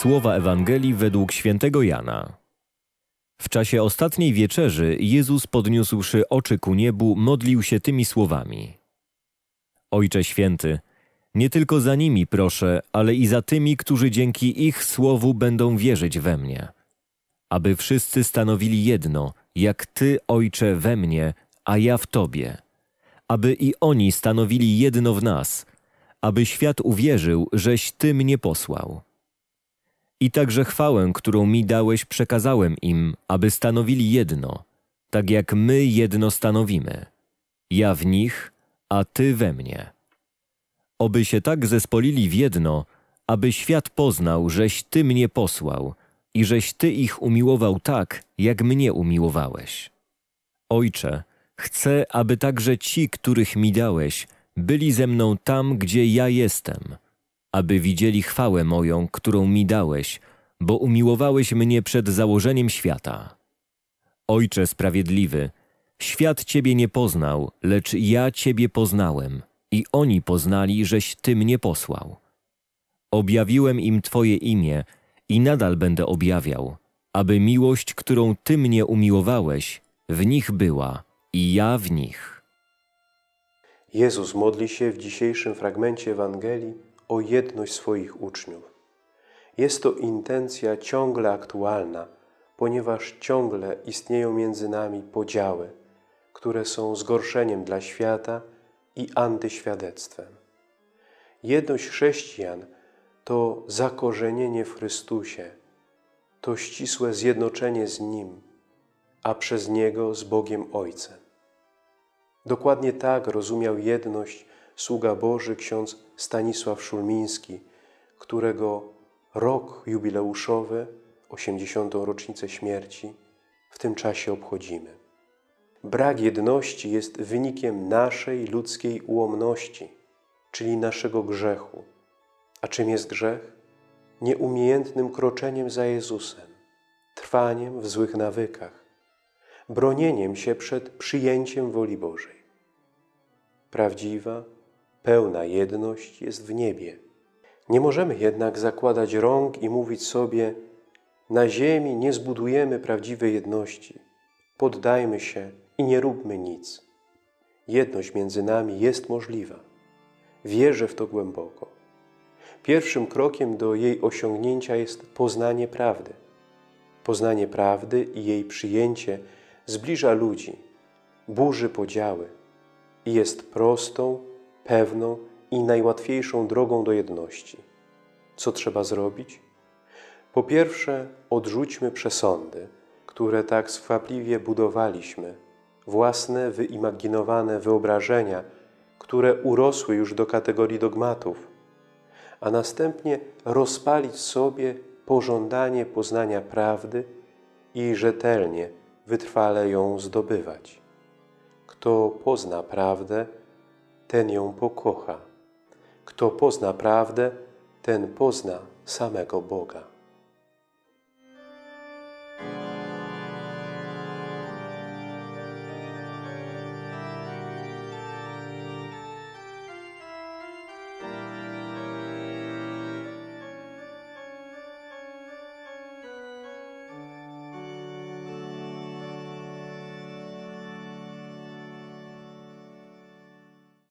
słowa Ewangelii według świętego Jana. W czasie ostatniej wieczerzy Jezus, podniósłszy oczy ku niebu, modlił się tymi słowami. Ojcze Święty, nie tylko za nimi proszę, ale i za tymi, którzy dzięki ich słowu będą wierzyć we mnie. Aby wszyscy stanowili jedno, jak Ty, Ojcze, we mnie, a ja w Tobie. Aby i oni stanowili jedno w nas, aby świat uwierzył, żeś Ty mnie posłał. I także chwałę, którą mi dałeś, przekazałem im, aby stanowili jedno, tak jak my jedno stanowimy. Ja w nich, a Ty we mnie. Oby się tak zespolili w jedno, aby świat poznał, żeś Ty mnie posłał i żeś Ty ich umiłował tak, jak mnie umiłowałeś. Ojcze, chcę, aby także ci, których mi dałeś, byli ze mną tam, gdzie ja jestem, aby widzieli chwałę moją, którą mi dałeś, bo umiłowałeś mnie przed założeniem świata. Ojcze Sprawiedliwy, świat Ciebie nie poznał, lecz ja Ciebie poznałem i oni poznali, żeś Ty mnie posłał. Objawiłem im Twoje imię i nadal będę objawiał, aby miłość, którą Ty mnie umiłowałeś, w nich była i ja w nich. Jezus modli się w dzisiejszym fragmencie Ewangelii o jedność swoich uczniów. Jest to intencja ciągle aktualna, ponieważ ciągle istnieją między nami podziały, które są zgorszeniem dla świata i antyświadectwem. Jedność chrześcijan to zakorzenienie w Chrystusie, to ścisłe zjednoczenie z Nim, a przez Niego z Bogiem Ojcem. Dokładnie tak rozumiał jedność sługa Boży ksiądz Stanisław Szulmiński, którego rok jubileuszowy, 80. rocznicę śmierci, w tym czasie obchodzimy. Brak jedności jest wynikiem naszej ludzkiej ułomności, czyli naszego grzechu. A czym jest grzech? Nieumiejętnym kroczeniem za Jezusem, trwaniem w złych nawykach, bronieniem się przed przyjęciem woli Bożej. Prawdziwa, pełna jedność jest w niebie. Nie możemy jednak zakładać rąk i mówić sobie: na ziemi nie zbudujemy prawdziwej jedności, poddajmy się i nie róbmy nic. Jedność między nami jest możliwa. Wierzę w to głęboko. Pierwszym krokiem do jej osiągnięcia jest poznanie prawdy. Poznanie prawdy i jej przyjęcie zbliża ludzi, burzy podziały i jest prostą, pewną i najłatwiejszą drogą do jedności. Co trzeba zrobić? Po pierwsze, odrzućmy przesądy, które tak skwapliwie budowaliśmy, własne wyimaginowane wyobrażenia, które urosły już do kategorii dogmatów, a następnie rozpalić w sobie pożądanie poznania prawdy i rzetelnie, wytrwale ją zdobywać. Kto pozna prawdę, ten ją pokocha. Kto pozna prawdę, ten pozna samego Boga.